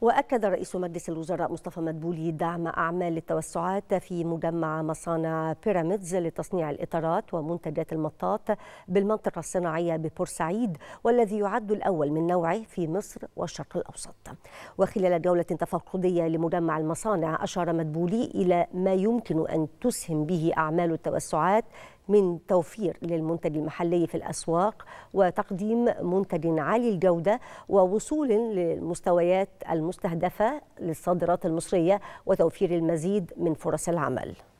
وأكد رئيس مجلس الوزراء مصطفى مدبولي دعم أعمال التوسعات في مجمع مصانع بيراميدز لتصنيع الإطارات ومنتجات المطاط بالمنطقة الصناعية ببورسعيد، والذي يعد الأول من نوعه في مصر والشرق الأوسط. وخلال جولة تفقدية لمجمع المصانع، أشار مدبولي إلى ما يمكن أن تسهم به أعمال التوسعات من توفير للمنتج المحلي في الأسواق وتقديم منتج عالي الجودة ووصول للمستويات المستهدفة للصادرات المصرية وتوفير المزيد من فرص العمل.